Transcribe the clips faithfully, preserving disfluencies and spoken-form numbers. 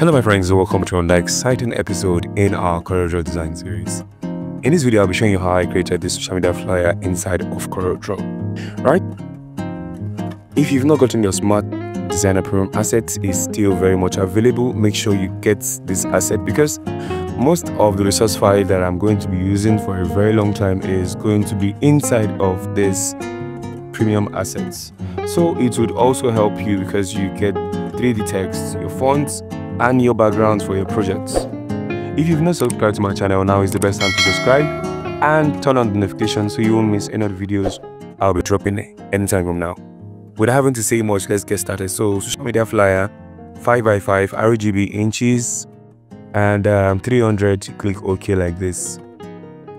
Hello my friends and welcome to another exciting episode in our CorelDRAW design series. In this video I'll be showing you how I created this social media flyer inside of CorelDRAW. Right? If you've not gotten your smart designer program asset, it's still very much available. Make sure you get this asset because most of the resource file that I'm going to be using for a very long time is going to be inside of this premium assets. So it would also help you because you get three D text, your fonts, and your backgrounds for your projects. If you've not subscribed to my channel, now is the best time to subscribe and turn on the notifications so you won't miss any of the videos I'll be dropping anytime from now. Without having to say much, let's get started. So, social media flyer, five by five, R G B inches, and um, three hundred, click OK like this.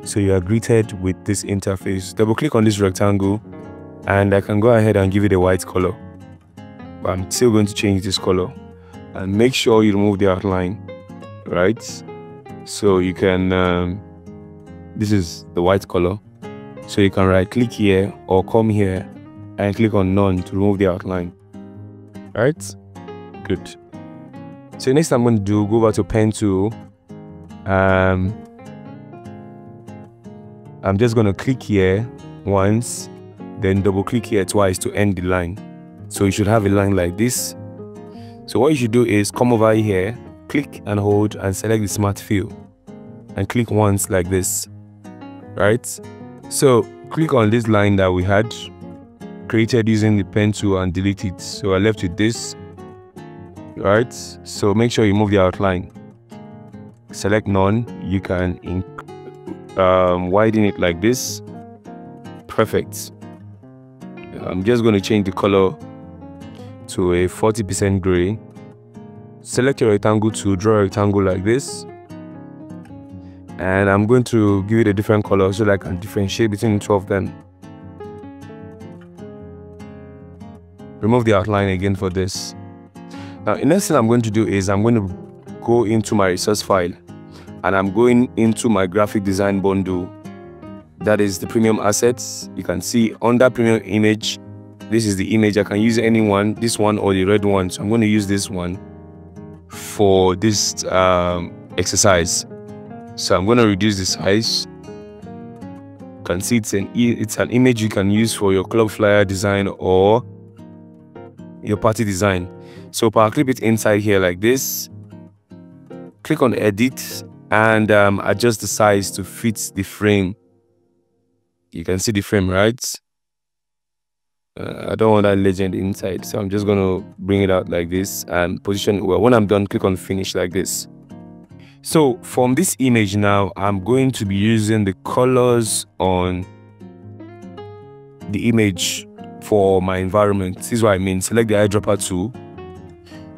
So you are greeted with this interface. Double click on this rectangle and I can go ahead and give it a white color. But I'm still going to change this color. And make sure you remove the outline, right? So you can, um, this is the white color. So you can right click here or come here and click on none to remove the outline, right? Good. So next I'm going to do, go over to Pen Tool. Um, I'm just going to click here once, then double click here twice to end the line. So you should have a line like this. So what you should do is come over here, click and hold and select the smart fill and click once like this, right? So click on this line that we had created using the pen tool and delete it. So I left with this, right? So make sure you move the outline. Select none, you can um, widen it like this. Perfect. I'm just going to change the color to a forty percent gray. Select your rectangle to draw a rectangle like this, and I'm going to give it a different color so that I can differentiate between the two of them. Remove the outline again for this. Now the next thing I'm going to do is I'm going to go into my resource file and I'm going into my graphic design bundle, that is the premium assets. You can see under premium image, this is the image. I can use any one, this one or the red one. So I'm going to use this one for this um, exercise. So I'm going to reduce the size. You can see it's an, it's an image you can use for your club flyer design or your party design. So power clip it inside here like this. Click on edit and um, adjust the size to fit the frame. You can see the frame, right? Uh, I don't want that legend inside, so I'm just going to bring it out like this and position well. When I'm done, click on finish like this. So from this image now, I'm going to be using the colors on the image for my environment. This is what I mean. Select the eyedropper tool,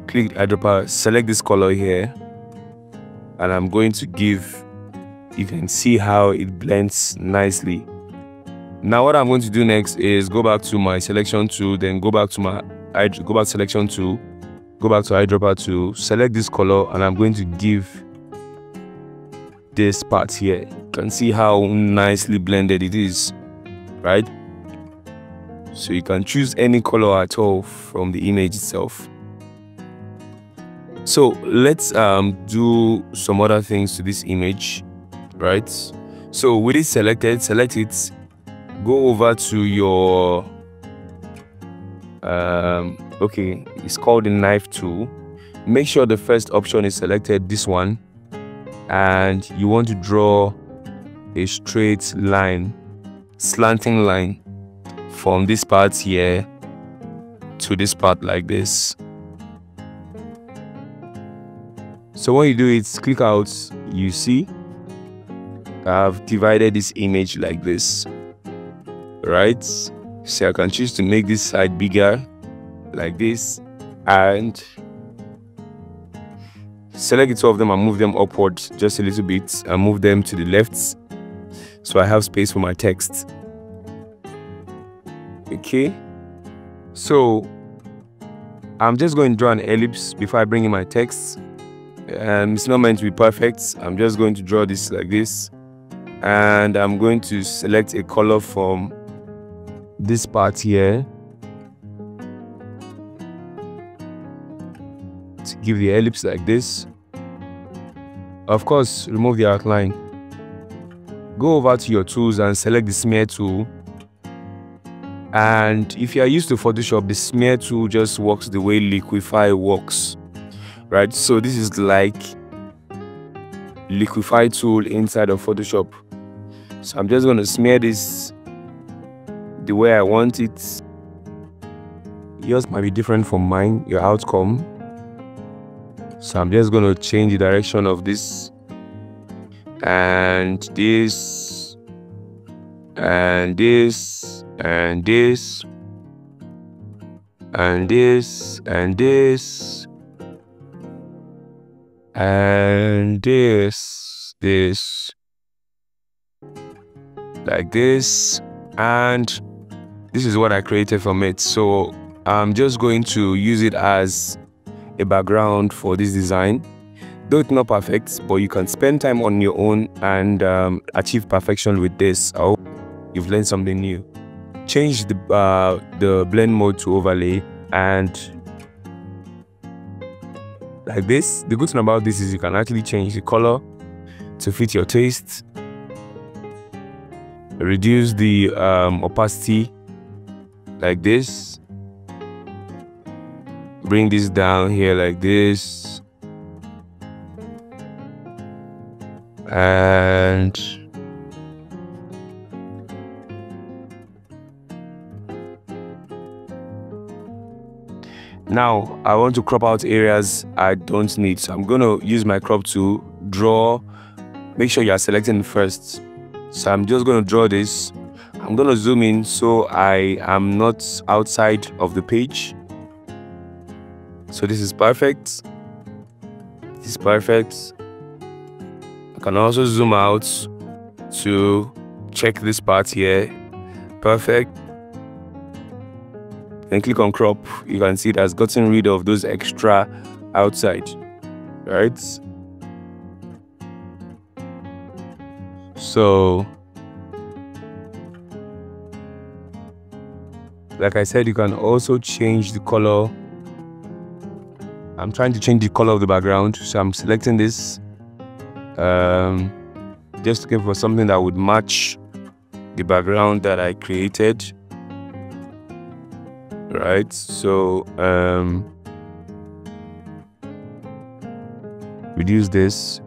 click eyedropper, select this color here, and I'm going to give, you can see how it blends nicely. Now what I'm going to do next is go back to my selection tool, then go back to my go back selection tool, go back to eyedropper tool, select this color, and I'm going to give this part here. You can see how nicely blended it is, right? So you can choose any color at all from the image itself. So let's um, do some other things to this image, right? So with it selected, select it. Go over to your um okay, it's called the knife tool. Make sure the first option is selected, this one, and you want to draw a straight line, slanting line from this part here to this part like this. So when you do it, click out, you see I've divided this image like this. Right, so I can choose to make this side bigger like this and select the two of them and move them upwards just a little bit and move them to the left so I have space for my text. Okay, so I'm just going to draw an ellipse before I bring in my text. Um, it's not meant to be perfect. I'm just going to draw this like this and I'm going to select a color from this part here to give the ellipse like this. Of course, remove the outline. Go over to your tools and select the smear tool. And if you are used to Photoshop, the smear tool just works the way Liquify works, right? So this is like Liquify tool inside of Photoshop. So I'm just going to smear this the way I want it. Yours might be different from mine, your outcome. So I'm just going to change the direction of this and this and this and this and this and this and this, this, like this, and this is what I created from it. So I'm just going to use it as a background for this design. Though it's not perfect, but you can spend time on your own and um, achieve perfection with this. I hope you've learned something new. Change the, uh, the blend mode to overlay and like this. The good thing about this is you can actually change the color to fit your taste. Reduce the um, opacity like this. Bring this down here like this. And now I want to crop out areas I don't need. So I'm gonna use my crop tool, draw. Make sure you are selecting first. So I'm just gonna draw this. I'm gonna zoom in so I am not outside of the page. So this is perfect. This is perfect. I can also zoom out to check this part here. Perfect. Then click on crop. You can see it has gotten rid of those extra outside, right? So, like I said, you can also change the color. I'm trying to change the color of the background, so I'm selecting this. Um, just looking for something that would match the background that I created. Right, so um, reduce this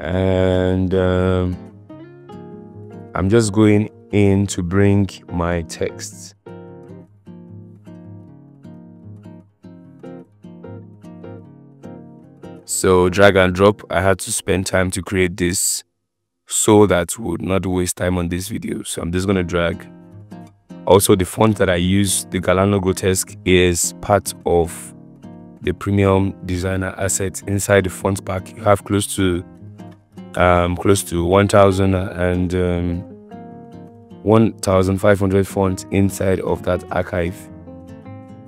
and um, I'm just going in to bring my text. So drag and drop. I had to spend time to create this so that we would not waste time on this video. So I'm just going to drag. Also, the font that I use, the Galano Grotesque, is part of the premium designer asset. Inside the font pack, you have close to um, close to one thousand and um, one thousand five hundred fonts inside of that archive,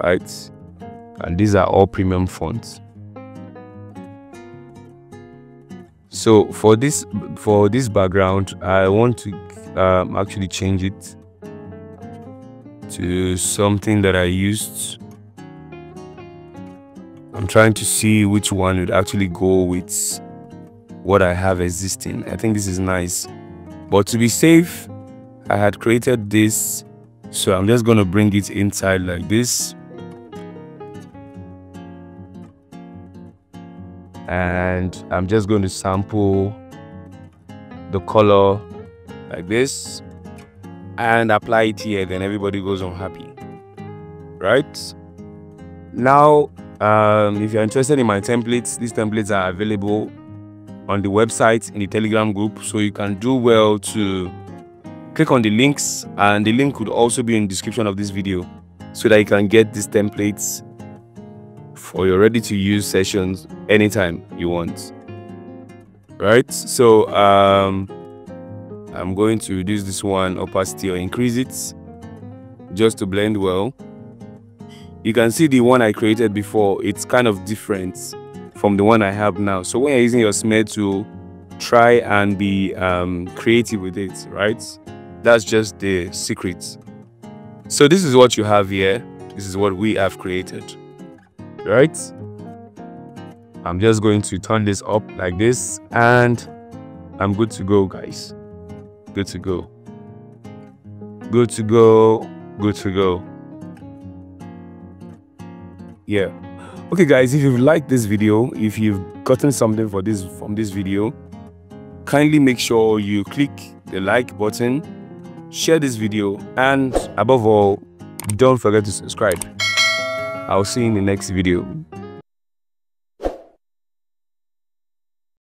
right? And these are all premium fonts. So for this for this background, I want to um, actually change it to something that I used. I'm trying to see which one would actually go with what I have existing. I think this is nice, but to be safe, I had created this, so I'm just going to bring it inside like this and I'm just going to sample the color like this and apply it here. Then everybody goes on happy, right? Now um, if you're interested in my templates, these templates are available on the website, in the Telegram group, so you can do well to click on the links, and the link could also be in the description of this video so that you can get these templates for your ready to use sessions anytime you want, right? So um I'm going to reduce this one opacity or increase it just to blend well. You can see the one I created before, it's kind of different from the one I have now. So when you're using your smear tool, try and be um, creative with it, right? That's just the secret. So this is what you have here. This is what we have created, right? I'm just going to turn this up like this and I'm good to go, guys. Good to go. Good to go. Good to go. Yeah. Okay, guys, if you've liked this video, if you've gotten something for this from this video, kindly make sure you click the like button, share this video, and above all, don't forget to subscribe. I'll see you in the next video.